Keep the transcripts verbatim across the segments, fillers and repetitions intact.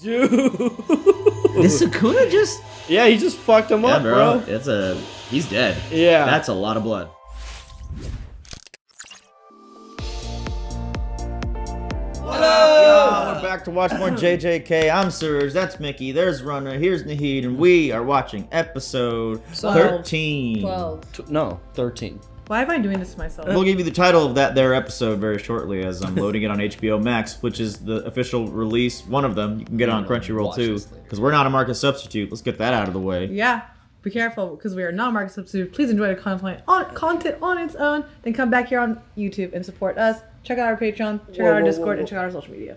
Dude. Did Sukuna just... Yeah, he just fucked him yeah, up, bro. bro. It's a... He's dead. Yeah. That's a lot of blood. What up, y'all? We're back to watch more J J K. I'm Surge, that's Mickey, there's Runner, here's Naheed, and we are watching episode twelve. thirteen. twelve. No, thirteen. Why am I doing this to myself? We'll give you the title of that there episode very shortly as I'm loading it on H B O Max, which is the official release, one of them. You can get it on Crunchyroll too, because we're not a market substitute. Let's get that out of the way. Yeah, be careful, because we are not a market substitute. Please enjoy the content on, content on its own, then come back here on YouTube and support us. Check out our Patreon, check whoa, out our Discord, whoa, whoa. and check out our social media.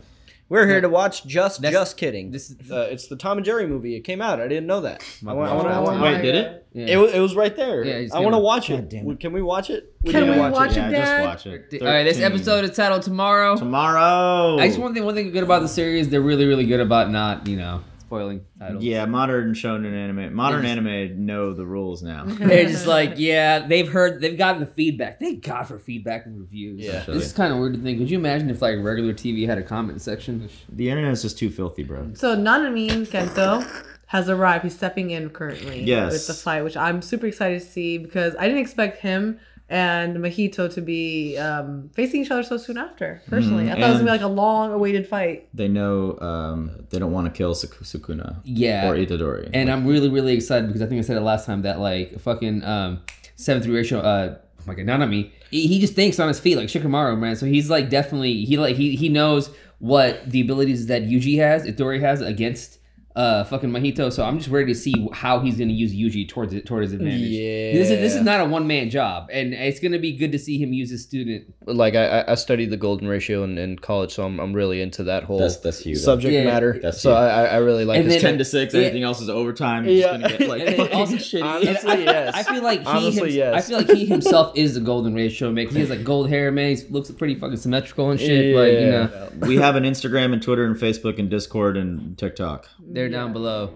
We're here to watch Just Next, Just Kidding. This is uh, it's the Tom and Jerry movie. It came out. I didn't know that. I wanna, I wanna, I wanna, wait, did it? Yeah. It, was, it was right there. Yeah, I want to watch it. it. Can we watch it? We Can we watch, watch it, it yeah, just watch it. thirteen. All right, this episode is titled Tomorrow. Tomorrow. I just one thing. One thing good about the series, they're really, really good about not, you know, spoiling titles. Yeah, modern shonen anime. Modern just, anime know the rules now. They're just like, yeah, they've heard, they've gotten the feedback. Thank God for feedback and reviews. Yeah. This is kind of weird to think. Could you imagine if like regular T V had a comment section? The internet is just too filthy, bro. So Nanami Kento has arrived. He's stepping in currently yes. with the fight, which I'm super excited to see because I didn't expect him and Mahito to be um, facing each other so soon after. Personally, mm, I thought it was gonna be like a long-awaited fight. They know um, they don't want to kill Suk Sukuna, yeah, or Itadori. And like, I'm really, really excited because I think I said it last time that like fucking um, seventh ratio. Uh, oh my god, Nanami. He just thinks on his feet like Shikamaru, man. So he's like definitely he like he he knows what the abilities that Yuji has, Itadori has against uh fucking Mahito, so I'm just ready to see how he's going to use Yuji towards it towards his advantage. Yeah. This is this is not a one-man job, and it's going to be good to see him use his student. Like I I studied the golden ratio in, in college, so I'm I'm really into that whole that's, that's you, subject yeah. matter. That's so you. I I really like this. ten to six, everything yeah. else is overtime. You're yeah. just going to get like fucking shitty. Honestly, yes. I feel like he Honestly, him, yes. I feel like he himself is the golden ratio man. He has like gold hair, man. He looks pretty fucking symmetrical and shit. Yeah. Like, you know. We have an Instagram and Twitter and Facebook and Discord and TikTok. They're down below.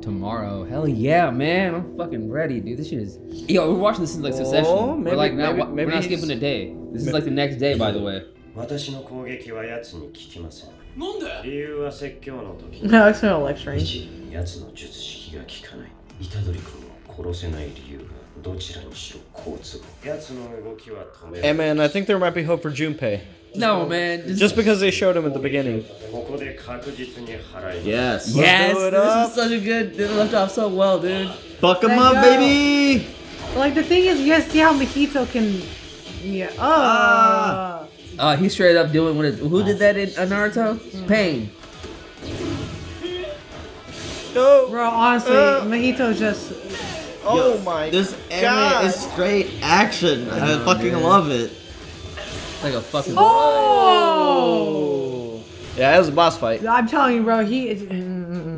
Tomorrow. Hell yeah, man. I'm fucking ready, dude. This shit is... Yo, we're watching this since like Succession. Oh, maybe, we're like, maybe, not, maybe we're not skipping a day. This is like the next day, by the way. No, it's not lecturing. Hey man, I think there might be hope for Junpei. No, man. Just because they showed him at the beginning. Yes. Yes. This is such a good. They left off so well, dude. Fuck him up, baby. Like the thing is, you guys see how Mahito can. Yeah. Oh. Uh, uh, he's straight up doing what? It, who did that in Naruto? Pain. No. Bro, honestly, uh, Mahito just. Oh yo, my. This anime God. is straight action. I oh, fucking man. love it. Like a fucking. Oh! Yeah, that was a boss fight. I'm telling you, bro. He is.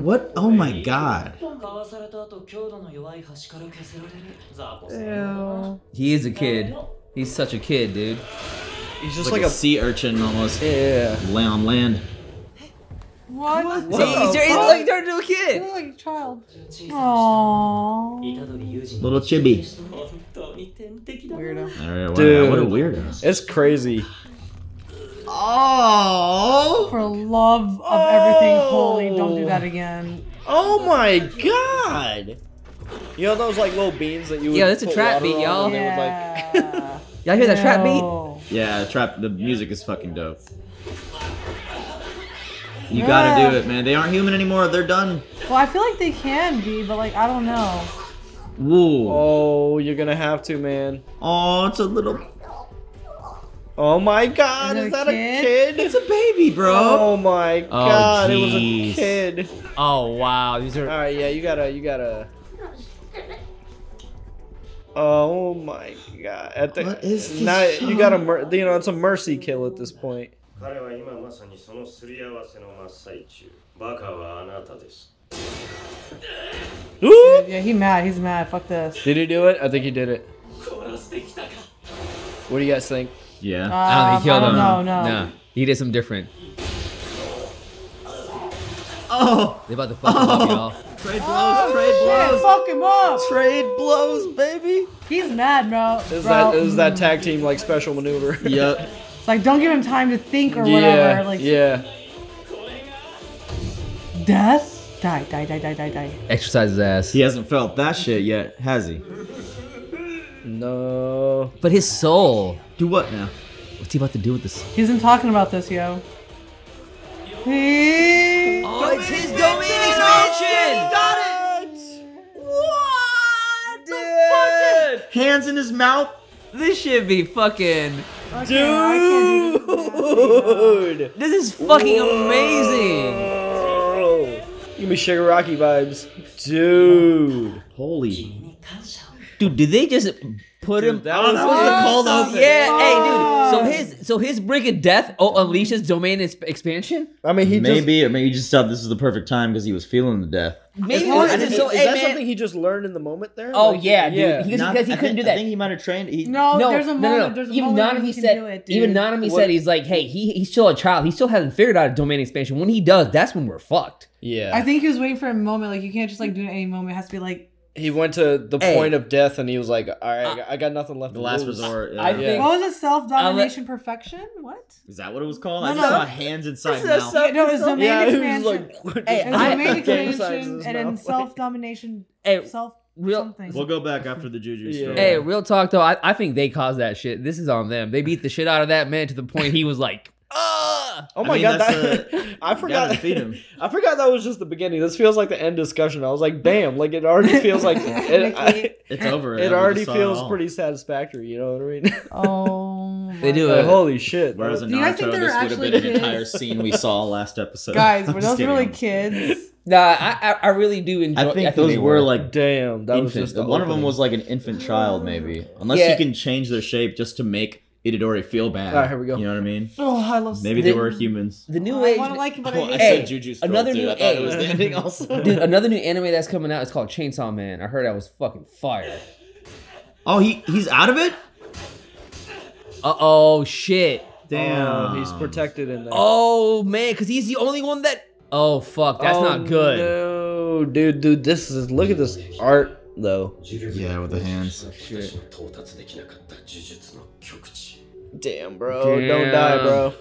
What? Oh my god. Ew. He is a kid. He's such a kid, dude. He's just like, like a, a sea urchin almost. Yeah. Lay on land. What? What? What? He's, he's, he's like turned into a kid. He's like a child. Aww. Little chibi. Weirdo. All right, wow. Dude, what a weirdo. It's crazy. Oh! For love of oh. everything holy, don't do that again. Oh my god! You know those like little beans that you would. Yeah, that's a trap beat, y'all. Yeah. Like... y'all hear that no. trap beat? Yeah, the trap. The music is fucking dope. You yeah. gotta do it, man. They aren't human anymore. They're done. Well, I feel like they can be, but like, I don't know. Woo. Oh, you're gonna have to, man. Oh, it's a little... Oh my god, is, is that a kid? a kid? It's a baby, bro. Oh my oh, god, geez. It was a kid. Oh, wow. These are... Alright, yeah, you gotta, you gotta... Oh my god. At the... What is this now, you gotta, you know, it's a mercy kill at this point. Ooh! Yeah, he mad. He's mad. Fuck this. Did he do it? I think he did it. What do you guys think? Yeah. Um, I don't think he killed him. No, no. No. He did something different. Oh! They about to fuck him up, y'all. Trade blows, oh, trade blows. Shit, fuck him up. Trade blows, baby. He's mad, bro. It was, bro. That, it was that tag team, like, special maneuver. Yep. It's like, don't give him time to think or whatever. Yeah, like, yeah. Death? Die, die, die, die, die, die. Exercise his ass. He hasn't felt that shit yet, has he? No. But his soul. Do what now? What's he about to do with this? He's been talking about this, yo. He... Oh, it's his domain expansion! Got it! What the fuck? Hands in his mouth? This should be fucking... Okay, dude! Do this. This is fucking Whoa. amazing! Give me Shigaraki vibes. Dude. Holy. Dude, did they just put dude, him that was the cold open. Yeah, oh. hey, dude. So his so his break of death oh, unleashes domain expansion? I mean, he Maybe, just, or maybe he just thought this was the perfect time because he was feeling the death. Maybe. Is, is, is, so, is hey, that man. something he just learned in the moment there? Oh, like, yeah, yeah, dude. Because he, he couldn't think, do that. I think he might have trained. He, no, no, there's a moment. No, no, no. There's a even moment Nanami said, it, even Nanami said, he's like, hey, he, he's still a child. He still hasn't figured out a domain expansion. When he does, that's when we're fucked. Yeah. I think he was waiting for a moment. Like, you can't just, like, do it any moment. It has to be, like, he went to the hey. point of death and he was like, all right, uh, I got nothing left. The last lose. resort. Yeah. I think, yeah. What was it? Self-domination perfection? What? Is that what it was called? No, I just no. saw hands inside mouth. Yeah, no, it was domain yeah, expansion. It was like, hey, it was I, domain I, expansion and then self-domination. Hey, self real, something. We'll go back after the Juju story. Hey, real talk though, I, I think they caused that shit. This is on them. They beat the shit out of that man to the point he was like, Uh, oh my I mean, god! That, a, I forgot. Him. I forgot that was just the beginning. This feels like the end discussion. I was like, "Damn!" Like it already feels like it, I, it's over. It already feels it pretty satisfactory. You know what I mean? Oh, they do it. Holy shit! Whereas in Naruto, this would have been kids? an entire scene we saw last episode. Guys, were those really kids? Nah, I I really do enjoy. I think, I think those were, were like damn. That infant. was just the one opening. of them was like an infant child, maybe. Unless yeah. you can change their shape just to make Itadori feel bad. All right, here we go. You know what I mean? Oh, I love. Maybe the, they were humans. The new oh, age. I want to like it, but oh, I, hate I said Juju. Another new. I thought it was the ending also. Dude, another new anime that's coming out. It's called Chainsaw Man. I heard that was fucking fire. Oh, he he's out of it. Uh oh, shit. Damn, oh, he's protected in there. Oh man, because he's the only one that. Oh fuck, that's oh, not good. No, dude, dude, this is. Look at this art though. Yeah, with the hands. Shit. Damn, bro. Damn. Don't die, bro.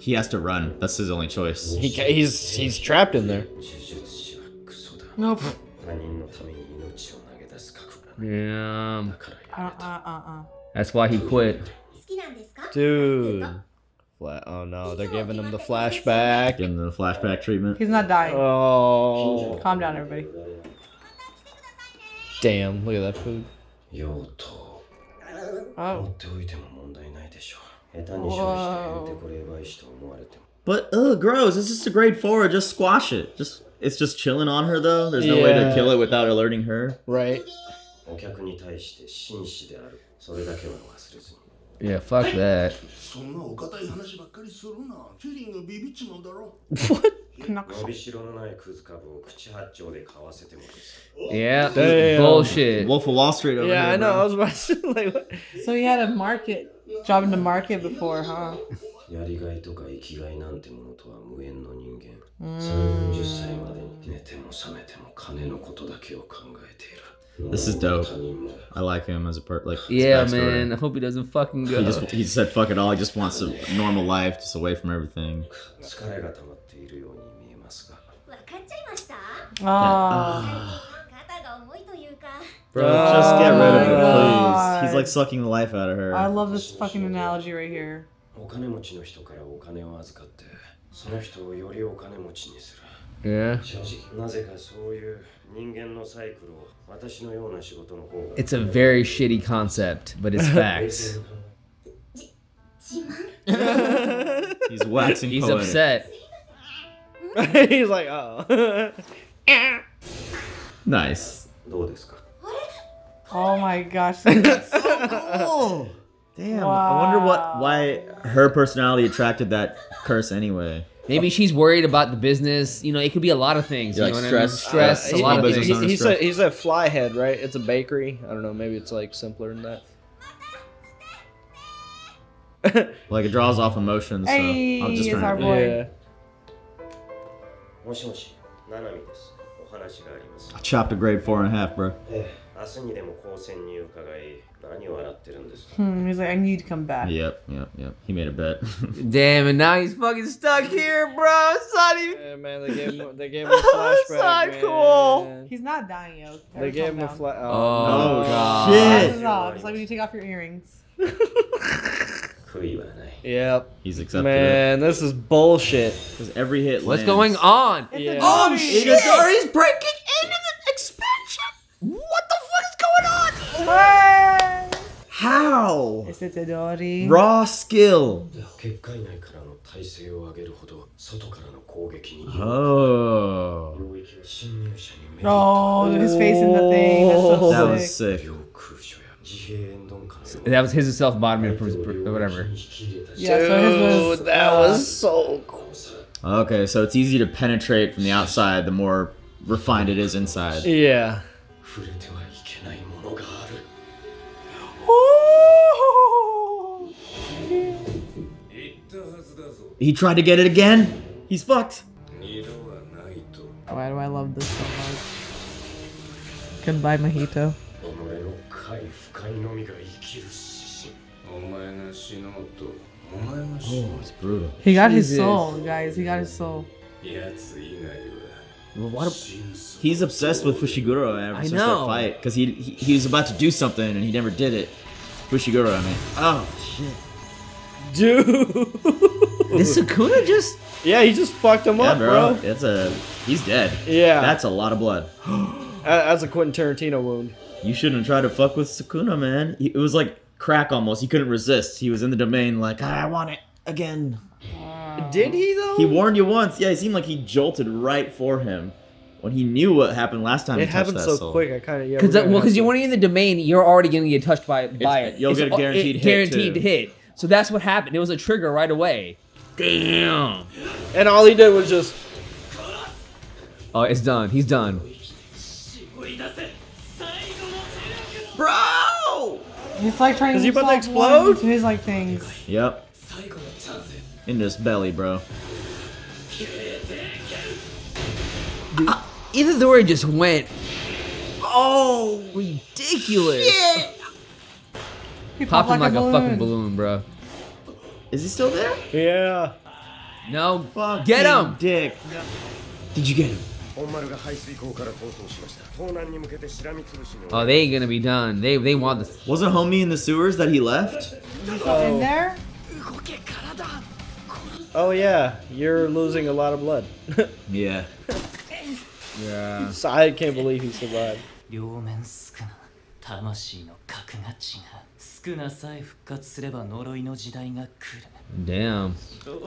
He has to run. That's his only choice. He ca he's he's trapped in there. Nope. Yeah. Uh, uh, uh, uh. That's why he quit. Dude. Oh no, they're giving him the flashback. Giving him the flashback treatment. He's not dying. Oh. Calm down, everybody. Damn, look at that food. Oh. Whoa. But ugh, gross. It's just a grade four. Just squash it. Just it's just chilling on her though. There's no yeah. way to kill it without alerting her. Right. Yeah, fuck that. What? Yeah, damn. Bullshit. Wolf of Wall Street over yeah, here. Yeah, I know. Bro. I was watching like what? So he had a market job in the market before, huh? Mm. This is dope. I like him as a part. Like, yeah, man. I hope he doesn't fucking go. He, just, he said fuck it all. He just wants a normal life, just away from everything. Oh. Uh, bro, just get rid of it, please. He's like sucking the life out of her. I love this fucking analogy right here. Yeah. It's a very shitty concept, but it's facts. He's waxing He's poetic. upset. He's like, oh. Nice. Oh my gosh. That's so cool. Damn. Wow. I wonder what, why her personality attracted that curse anyway. Maybe she's worried about the business. You know, it could be a lot of things. Yeah, you know like what stress, I mean? Stress, uh, a lot of things. He's, he's, a, he's a fly head, right? It's a bakery. I don't know. Maybe it's like simpler than that. Like it draws off emotions. So hey, I'm just trying to. Yeah. I chopped a grade four and a half, bro. Hmm, he's like, I need to come back. Yep, yep, yep. He made a bet. Damn, and now he's fucking stuck here, bro. It's not even... Yeah, man, they gave him, they gave him a flashback. It's not man. cool. He's not dying, yo. They gave him down. a flash. Oh, oh no. God. Shit. It's like when you take off your earrings. Yep. He's accepted. Man, it. this is bullshit. Because every hit What's lands. going on? It's yeah. Oh, shit. Itadori's breaking into the expansion. What the fuck is going on? Hey. How? It's Itadori. Raw skill. Oh. Oh, his face in the thing. That's so that was sick. sick. That was his self bottoming or whatever. Yeah, Dude, so was, that uh, was so cool. Okay, so it's easy to penetrate from the outside, the more refined it is inside. Yeah. Oh. He tried to get it again? He's fucked. Why do I love this so much? Goodbye, Mahito. Oh, it's brutal. He got Jesus. his soul, guys. He got his soul. Well, what a, he's obsessed with Fushiguro ever I since know. that fight. Because he, he, he was about to do something and he never did it. Fushiguro, I mean. Oh, shit. Dude. Did Sukuna just... Yeah, he just fucked him yeah, up, bro. bro. It's a, he's dead. Yeah. That's a lot of blood. That's a Quentin Tarantino wound. You shouldn't try to fuck with Sukuna, man. It was like crack almost. He couldn't resist. He was in the domain like, I want it again. Wow. Did he, though? He warned you once. Yeah, it seemed like he jolted right for him when he knew what happened last time. It happened so soul. quick. I kind of, yeah. Cause, uh, well, because you want to in the domain, you're already going to get touched by, by it. You'll it's, get a guaranteed it, hit, Guaranteed too. hit. So that's what happened. It was a trigger right away. Damn. And all he did was just... Oh, it's done. He's done. Bro! He's like trying Is he about to explode? His like things. Yep. In this belly, bro. Uh, either door just went. Oh, ridiculous! Shit. He popped, popped him like, like a, a fucking balloon, bro. Is he still there? Yeah. No. Fucking get him, dick. No. Did you get him? Oh, they ain't gonna be done. They they want this. Wasn't homie in the sewers that he left? Oh. In there? Oh yeah, you're losing a lot of blood. Yeah. Yeah. So I can't believe he survived. Damn. Oh God.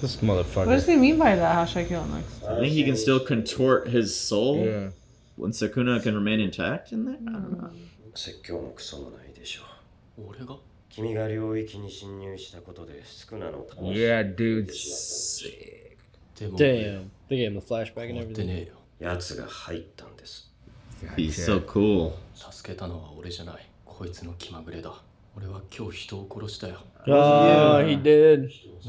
This motherfucker. What does he mean by that? How should I kill him next? I think he can still contort his soul yeah. when Sukuna can remain intact in there? I don't know. Yeah, dude. Sick. Damn. They gave him the flashback and everything. He's so cool. Oh, he did. Mm-hmm. He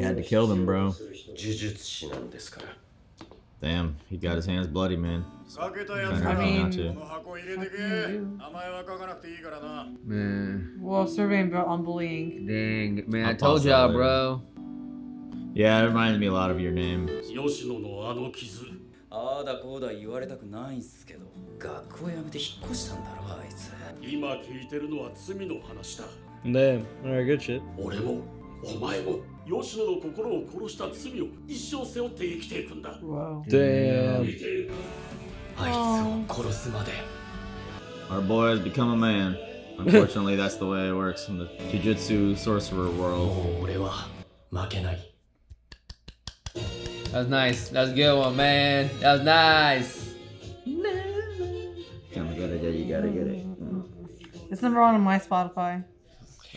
had to kill them, bro. Damn, he got his hands bloody, man. I mean, man. Well, surveying on bullying. Dang, man, I'll I told y'all, bro. Yeah, it reminded me a lot of your name. Damn, alright, good shit. Wow. Damn. Aww. Our boy has become a man. Unfortunately, that's the way it works in the Jujutsu sorcerer world. That was nice. That was a good one, man. That was nice. Come, you gotta get it. You gotta get it. It's number one on my Spotify.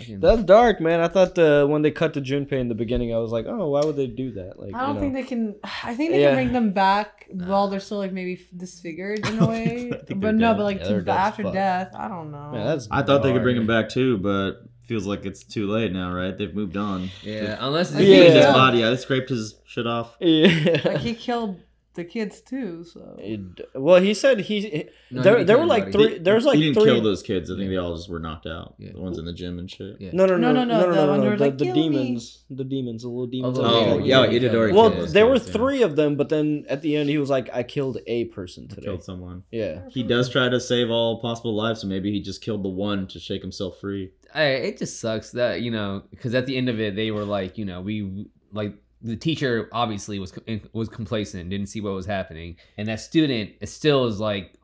That's dark, man. I thought the, when they cut to Junpei in the beginning, I was like, oh, why would they do that? Like, I don't you know. think they can. I think they yeah. can bring them back nah. while they're still like maybe disfigured in a way. But no, dead. but like yeah, to, after fucked. death, I don't know. Man, that's I thought they could bring them back too, but feels like it's too late now, right? They've moved on. Yeah, They've, unless they yeah. his body. I scraped his shit off. Yeah, like he killed the kids too. So it, well, he said he no, there, he there were like anybody. three. There was like he didn't three. kill those kids. I think yeah. they all just were knocked out. Yeah. The ones in the gym and shit. Yeah. No, no, no, no, no, no, no, no, no, no, no, no the, like, the demons, me. the demons, the little demons. Oh, oh, oh yeah, Itadori. Well, kids, there were yeah. three of them, but then at the end he was like, "I killed a person today." I killed someone. Yeah, he does try to save all possible lives, so maybe he just killed the one to shake himself free. I, it just sucks that you know, because at the end of it they were like, you know, we like. The teacher obviously was was complacent, didn't see what was happening, and that student is still is like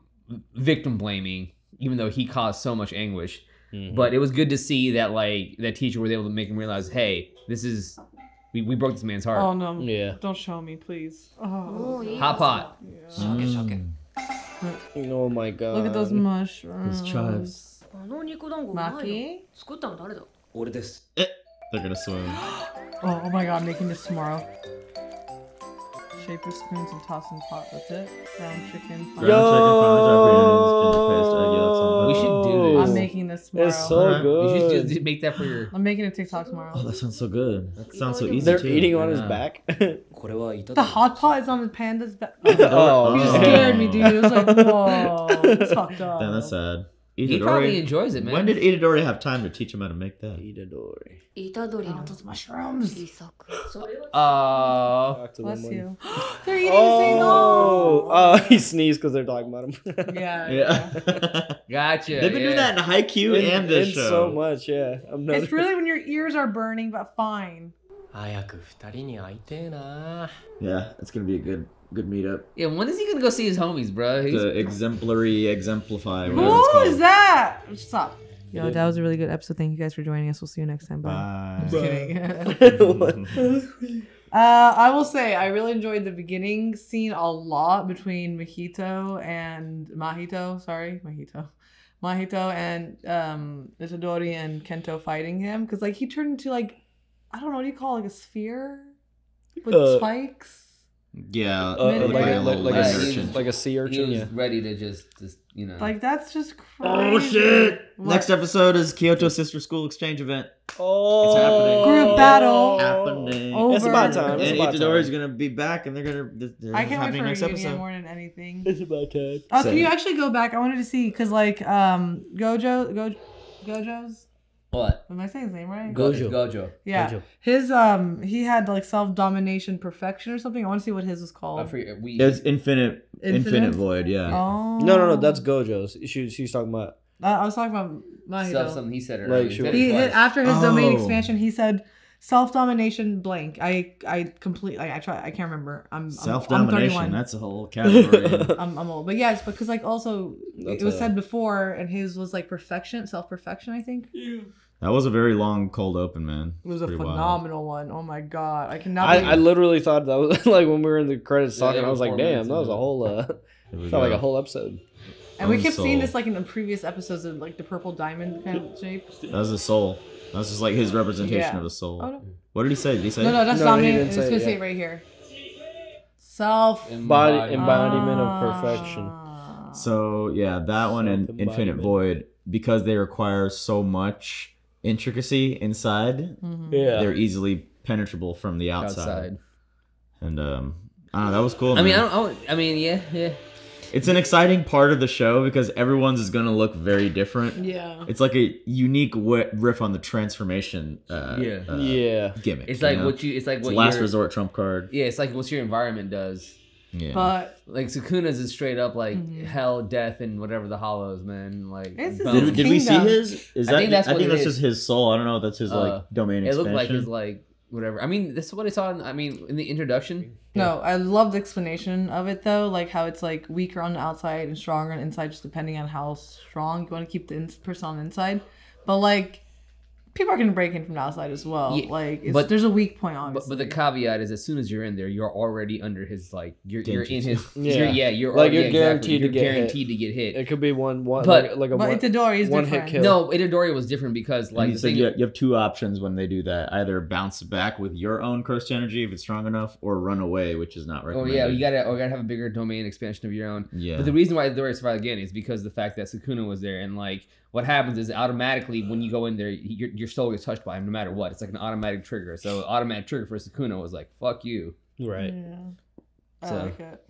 victim blaming, even though he caused so much anguish. Mm-hmm. But it was good to see that like that teacher was able to make him realize, hey, this is we, we broke this man's heart. Oh no! Yeah, don't show me, please. Oh, Ooh, hot pot. Yeah. Shock it, shock it. Oh my god! Look at those mushrooms. Those chives. Maki? They're gonna swim. Oh, oh my god, I'm making this tomorrow. Shape your spoons and toss in the pot. That's it. Ground chicken. Ground Yo! chicken. We should do this. I'm making this tomorrow. It's so right. good. You should just make that for your... I'm making a TikTok tomorrow. Oh, that sounds so good. That sounds so easy They're too. eating on yeah. his back. The hot pot is on the panda's back. Oh, oh. You just scared me, dude. It was like, whoa. It's fucked up. Damn, that's sad. Itadori. He probably enjoys it, man. When did Itadori have time to teach him how to make that? Itadori. Itadori oh. those mushrooms. Oh, bless you. They're eating oh. single. Oh, he sneezed because they're talking about him. yeah. Yeah. Gotcha. They've been yeah. doing that in Haikyuu and, and this show. so much, yeah. I'm it's really when your ears are burning, but fine. Yeah, it's going to be a good... Good meetup. Yeah, when is he gonna go see his homies, bro? He's... The exemplary exemplify. Who is that? What's up? Yo, that was a really good episode. Thank you guys for joining us. We'll see you next time. Bye. Bye. I'm just kidding. uh, I will say I really enjoyed the beginning scene a lot between Mahito and Mahito. Sorry, Mahito. Mahito and um, Itadori and Kento fighting him because like he turned into like I don't know what do you call it? Like a sphere with uh. spikes. Yeah, uh, like, a, like, like, a, urchin. like a sea urchin. He was ready to just, just, you know. Like, that's just crazy. Oh, shit. What? Next episode is Kyoto Sister School Exchange Event. Oh. It's happening. Group battle. It's happening. Over. It's about time. It's and about Itadori's going to be back, and they're going to they're I can't happening wait for next episode. more than anything. It's about time. Oh, so. Can you actually go back? I wanted to see, because, like, um, Gojo, Gojo, Gojo's. What? Am I saying his name right? Gojou. Gojou. Yeah. Gojou. His um, he had like self domination perfection or something. I want to see what his was called. I forget. We. It's infinite, infinite. Infinite void. Yeah. Oh. No, no, no. That's Gojo's. She, she's talking about. I, I was talking about Mahito. Stuff, something he said earlier. Like, sure. He hit, after his oh. domain expansion, he said self domination blank. I, I completely. Like, I try. I can't remember. I'm self domination. That's a whole category. I'm, I'm old, but yes, because like also that's it was a, said before, and his was like perfection, self perfection. I think. Yeah. That was a very long cold open, man. It was Pretty a phenomenal wild. one. Oh my god, I cannot. I, I literally thought that was like when we were in the credits talking. Yeah, I was like, damn, that was a whole. Uh, felt go. like a whole episode. And we kept soul. seeing this like in the previous episodes of like the purple diamond kind of shape. That was a soul. That was just like his representation yeah. of a soul. Oh, no. What did he say? Did he say? No, no, that's no, not me. It's gonna say it right here. Self Embody embodiment ah. of perfection. So yeah, that one and Infinite Void, because they require so much intricacy inside, mm-hmm. yeah. they're easily penetrable from the outside. outside. And um, I don't know, that was cool. I man. mean, I, don't, I, don't, I mean, yeah, yeah. It's an exciting part of the show because everyone's is gonna look very different. Yeah, it's like a unique riff on the transformation. Uh, yeah, uh, yeah. Gimmick. It's like you know? what you. It's like what it's last resort trump card. Yeah, it's like what your environment does. Yeah. But like Sukuna's is straight up like mm-hmm. hell, death, and whatever the hollows, man. Like did, did we see his? Is that? I think that's, I think that's just his soul. I don't know. If that's his uh, like domain expansion. It looked like his like whatever. I mean, this is what I saw. In, I mean, in the introduction. Yeah. No, I love the explanation of it though. Like how it's like weaker on the outside and stronger on the inside, just depending on how strong you want to keep the person on the inside. But like people are going to break in from the outside as well. Yeah, like, it's, but, there's a weak point, obviously. But, but the caveat is, as soon as you're in there, you're already under his, like, you're, you're in his, yeah, you're, yeah, you're like, you're yeah, guaranteed, exactly. to, you're get guaranteed to get hit. It could be one, one, but, like, like a but one, Itadori is one different. Hit kill. No, Itadori was different because, like, the thing, you, you have two options when they do that: either bounce back with your own cursed energy if it's strong enough, or run away, which is not recommended. Oh yeah, you gotta, or you gotta have a bigger domain expansion of your own. Yeah. But the reason why Itadori survived again is because the fact that Sukuna was there, and like, what happens is automatically when you go in there, your, your soul gets touched by him no matter what. It's like an automatic trigger. So automatic trigger for Sukuna was like, fuck you. Right. Yeah. So. I like it.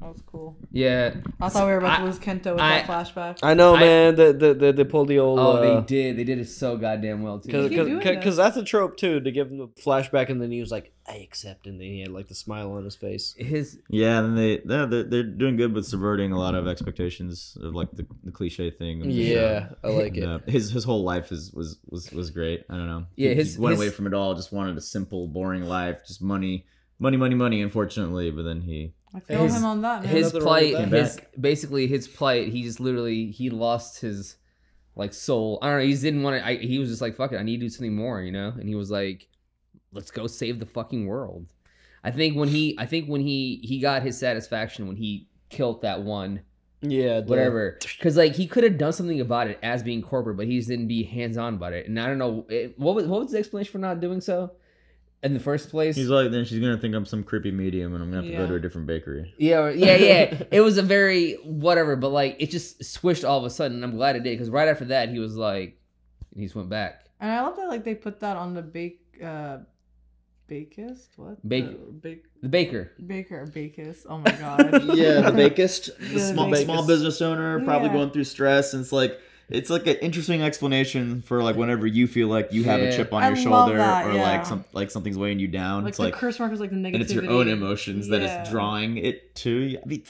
That was cool. Yeah. I thought we were about I, to lose Kento with I, that flashback. I know, I, man. They, they, they pulled the old... Oh, uh, they did. They did it so goddamn well, too. Because that's a trope, too, to give him a flashback, and then he was like, I accept, and then he had, like, the smile on his face. His Yeah, and they, yeah, they're, they're doing good with subverting a lot of expectations of, like, the, the cliche thing. Yeah, show. I like and, it. Uh, his his whole life is, was, was, was great. I don't know. Yeah, he, his, he went his... away from it all, just wanted a simple, boring life, just money, money, money, money, unfortunately, but then he... I feel his, him on that. Man. His plight, his basically his plight. He just literally he lost his like soul. I don't know. He just didn't want to. I, he was just like, fuck it. I need to do something more, you know. And he was like, let's go save the fucking world. I think when he, I think when he, he got his satisfaction when he killed that one. Yeah, dude. Whatever. Because like he could have done something about it as being corporate, but he just didn't be hands on about it. And I don't know it, what was what was the explanation for not doing so. In the first place, he's like, then she's gonna think I'm some creepy medium, and I'm gonna have yeah. to go to a different bakery. Yeah, yeah, yeah. It was a very whatever, but like it just swished all of a sudden. And I'm glad it did because right after that, he was like, and he just went back. And I love that like they put that on the bake, uh, bakist, what bake, the, bake, the baker, baker, bakist. Oh my god. Yeah, the bakist, the, the small bakist. small business owner probably yeah. going through stress, and it's like. It's like an interesting explanation for like whenever you feel like you have yeah. a chip on I your shoulder that, or yeah. like some like something's weighing you down. Like it's the like, curse mark is like the negativity. And it's your own emotions yeah. that is drawing it to you. I mean,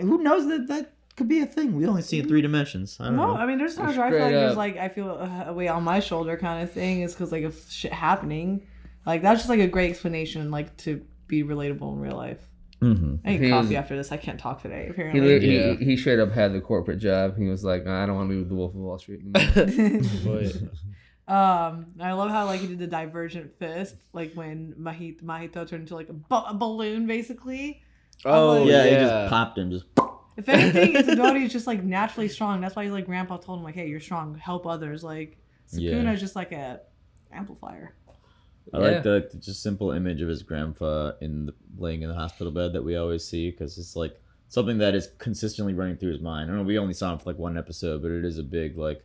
who knows that that could be a thing? We only see it in three dimensions. I don't no, know. I mean, there's times where I feel like there's like I feel a weight on my shoulder kind of thing. Is because like of shit happening. Like that's just like a great explanation, like to be relatable in real life. Mm-hmm. I need coffee after this. I can't talk today. Apparently, he, yeah. he, he straight up had the corporate job. He was like, nah, I don't want to be with the Wolf of Wall Street anymore. um, I love how like he did the divergent fist, like when Mahito, Mahito turned into like a, bu a balloon, basically. Oh like, yeah, yeah, he just popped him. Just. If anything, Itadori is just like naturally strong. That's why like Grandpa told him like, hey, you're strong. Help others. Like Sukuna yeah. is just like a amplifier. I yeah. like the just simple image of his grandpa in the, laying in the hospital bed that we always see because it's like something that is consistently running through his mind. I don't know, we only saw him for like one episode, but it is a big like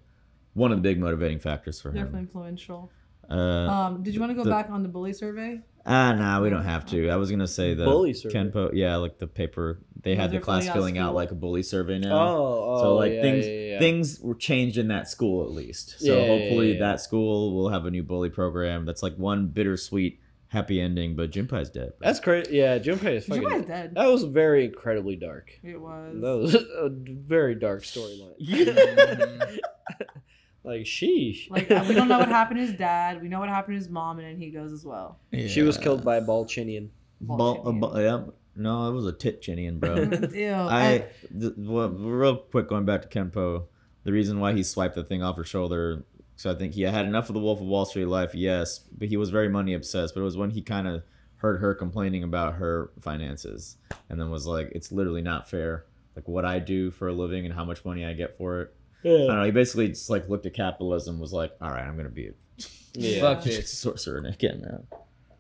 one of the big motivating factors for Definitely him. Definitely influential. Uh, um, did you want to go the, back on the bully survey? Ah, uh, nah, we don't have to. I was gonna say the bully survey. Kenpo, yeah, like the paper they no, had the class filling out, out like a bully survey now. Oh, oh so like yeah, things yeah, yeah. things were changed in that school at least. So yeah, hopefully yeah, yeah. that school will have a new bully program. That's like one bittersweet happy ending, but Junpei's dead. Bro. That's crazy. Yeah, Junpei is fucking Junpei's dead. That was very incredibly dark. It was. That was a very dark storyline. Yeah. Like, sheesh. Like, we don't know what happened to his dad. We know what happened to his mom, and then he goes as well. Yeah. She was killed by a Balchinian. Bal, Balchinian. Uh, ba yeah. No, it was a Titchinian, bro. Ew. I, th well, real quick, going back to Kenpo, the reason why he swiped the thing off her shoulder, so I think he had enough of the Wolf of Wall Street life, yes, but he was very money obsessed, but it was when he kind of heard her complaining about her finances and then was like, it's literally not fair, like what I do for a living and how much money I get for it. Yeah. I don't know, he basically just like looked at capitalism, was like, "All right, I'm gonna be a yeah. fuck it, sorcerer again, man."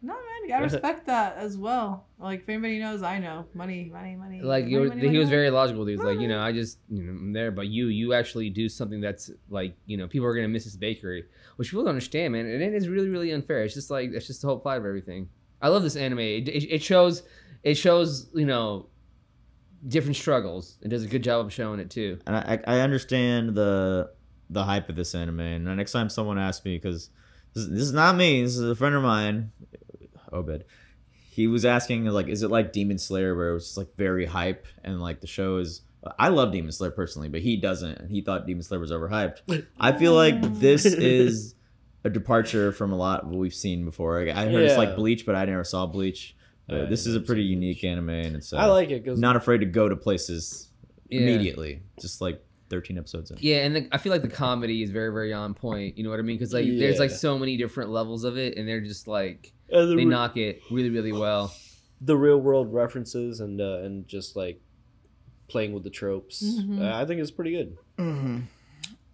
No, man, I respect that as well. Like, if anybody knows, I know money, money, money. Like, money, was, money, he money, was money. very logical. He's like, you know, I just, you know, I'm there, but you, you actually do something that's like, you know, people are gonna miss this bakery, which people don't understand, man. And it is really, really unfair. It's just like that's just the whole plot of everything. I love this anime. It, it, it shows, it shows, you know. different struggles. It does a good job of showing it too. And I, I understand the the hype of this anime. And the next time someone asks me, because this, this is not me, this is a friend of mine, Obed. He was asking like, is it like Demon Slayer, where it was just like very hype and like the show is. I love Demon Slayer personally, but he doesn't. He thought Demon Slayer was overhyped. I feel like this is a departure from a lot of what we've seen before. I, I heard yeah. it's like Bleach, but I never saw Bleach. Uh, this is a pretty unique anime, and it's uh, I like it. Cause not afraid to go to places yeah. immediately. Just like thirteen episodes in. Yeah, and the, I feel like the comedy is very, very on point. You know what I mean? Because like, yeah. there's like so many different levels of it, and they're just like uh, the they knock it really, really well. The real world references and uh, and just like playing with the tropes. Mm-hmm. uh, I think it's pretty good. Mm-hmm.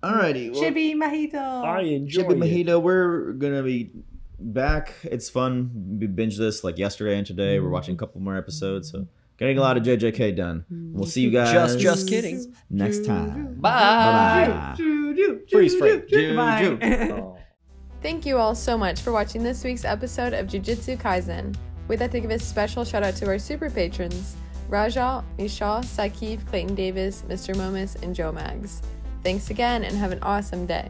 Alrighty, well, Chibi Mahito. I enjoy Chibi it. Mahito. We're gonna be back. It's fun. We binged this like yesterday and today. Mm-hmm. We're watching a couple more episodes, so getting a lot of J J K done. We'll see you guys. Just, just kidding. Next time. Bye. Bye. Freeze frame. Bye. Thank you all so much for watching this week's episode of Jujutsu Kaisen. We'd like to give a special shout out to our super patrons: Raja, Michelle, Saqib, Clayton Davis, Mister Momus, and Joe Mags. Thanks again and have an awesome day.